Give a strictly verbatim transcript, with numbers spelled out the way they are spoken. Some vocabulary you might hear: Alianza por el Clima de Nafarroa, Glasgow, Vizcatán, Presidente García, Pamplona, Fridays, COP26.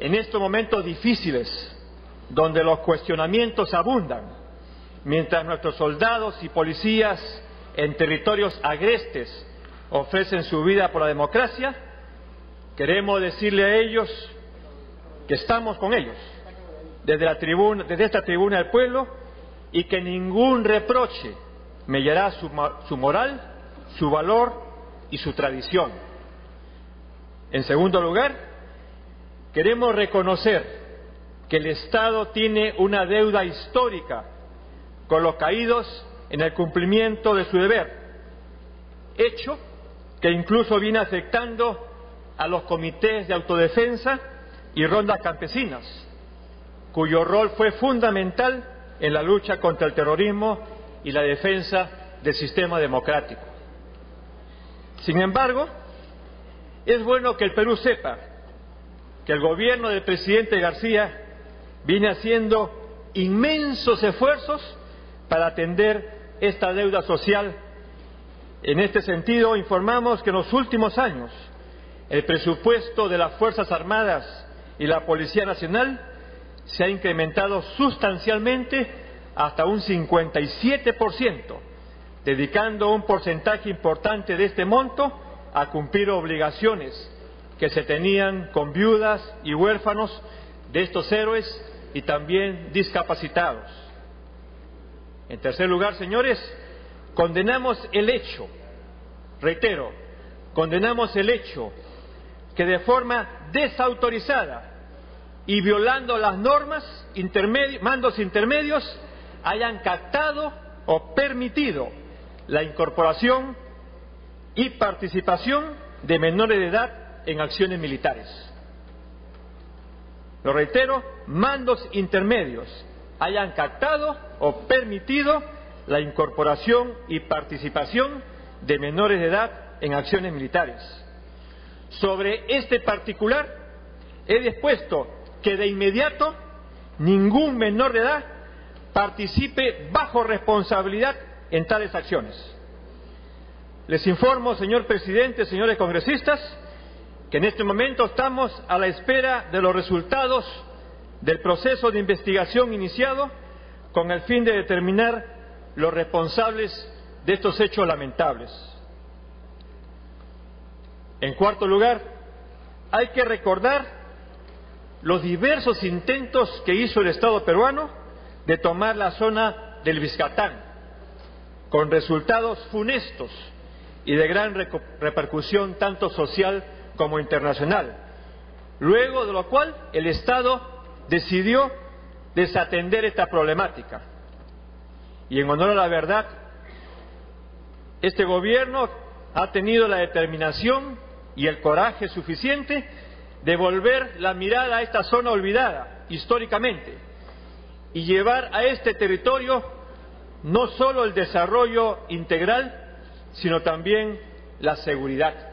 En estos momentos difíciles, donde los cuestionamientos abundan, mientras nuestros soldados y policías en territorios agrestes ofrecen su vida por la democracia, queremos decirle a ellos que estamos con ellos, desde, la tribuna, desde esta tribuna del pueblo, y que ningún reproche mellará su, su moral, su valor y su tradición. En segundo lugar, queremos reconocer que el Estado tiene una deuda histórica con los caídos en el cumplimiento de su deber, hecho que incluso viene afectando a los comités de autodefensa y rondas campesinas, cuyo rol fue fundamental en la lucha contra el terrorismo y la defensa del sistema democrático. Sin embargo, es bueno que el Perú sepa que el gobierno del presidente García viene haciendo inmensos esfuerzos para atender esta deuda social. En este sentido, informamos que en los últimos años el presupuesto de las Fuerzas Armadas y la Policía Nacional se ha incrementado sustancialmente hasta un cincuenta y siete por ciento, dedicando un porcentaje importante de este monto a cumplir obligaciones que se tenían con viudas y huérfanos de estos héroes y también discapacitados. En tercer lugar, señores, condenamos el hecho, reitero, condenamos el hecho que de forma desautorizada y violando las normas, intermedio, mandos intermedios, hayan captado o permitido la incorporación y participación de menores de edad en acciones militares. Lo reitero, mandos intermedios hayan captado o permitido la incorporación y participación de menores de edad en acciones militares. Sobre este particular, he dispuesto que de inmediato ningún menor de edad participe bajo responsabilidad en tales acciones. Les informo, señor presidente, señores congresistas, que en este momento estamos a la espera de los resultados del proceso de investigación iniciado con el fin de determinar los responsables de estos hechos lamentables. En cuarto lugar, hay que recordar los diversos intentos que hizo el Estado peruano de tomar la zona del Vizcatán, con resultados funestos y de gran repercusión tanto social como internacional, luego de lo cual el Estado decidió desatender esta problemática. Y en honor a la verdad, este gobierno ha tenido la determinación y el coraje suficiente de volver la mirada a esta zona olvidada históricamente y llevar a este territorio no solo el desarrollo integral, sino también la seguridad.